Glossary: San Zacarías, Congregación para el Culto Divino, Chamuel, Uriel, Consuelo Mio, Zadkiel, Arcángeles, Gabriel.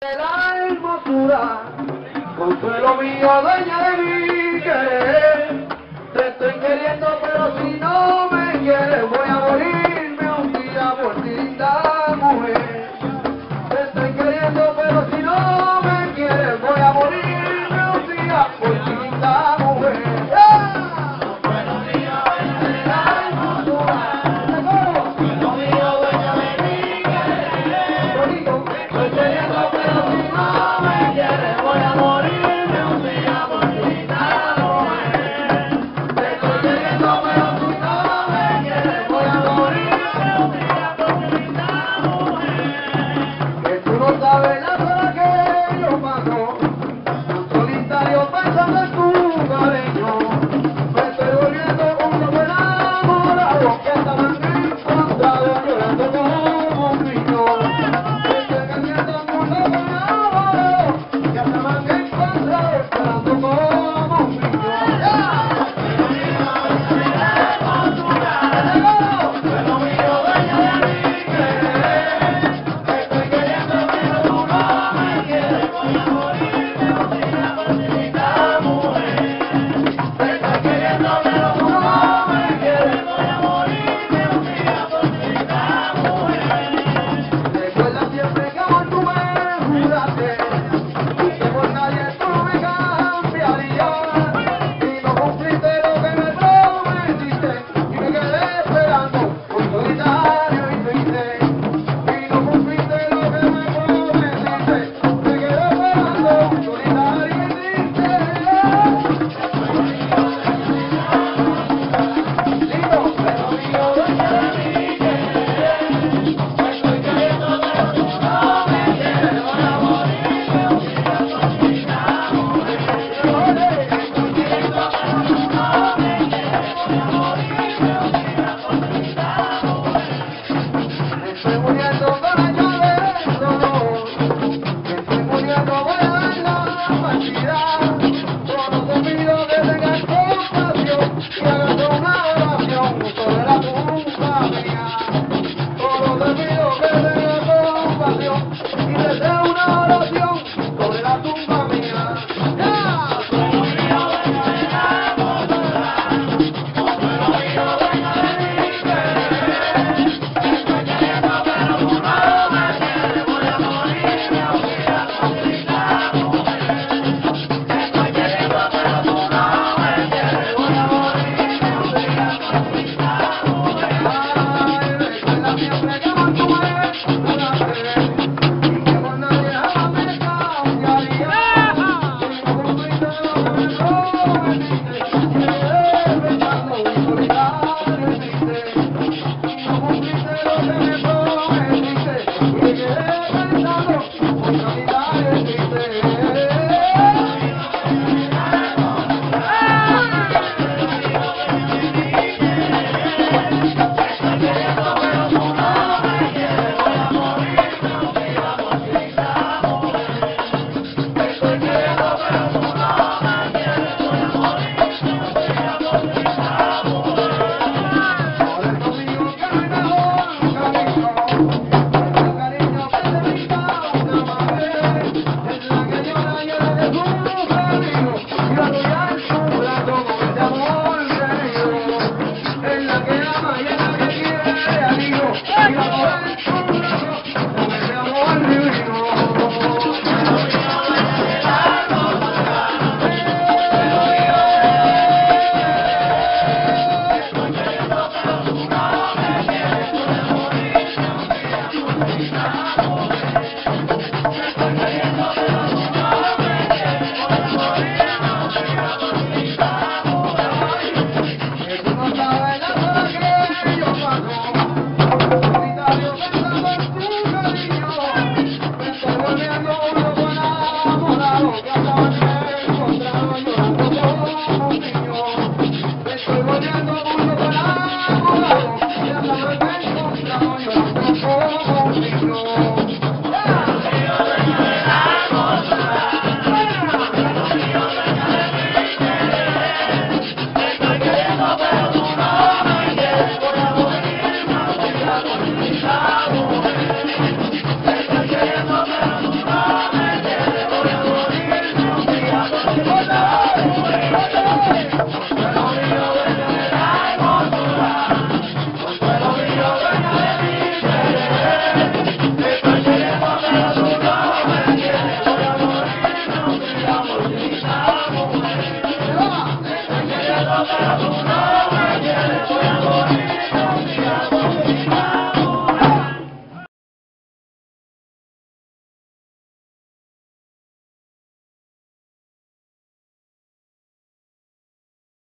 El alma pura, Consuelo mío, dueña de mí, que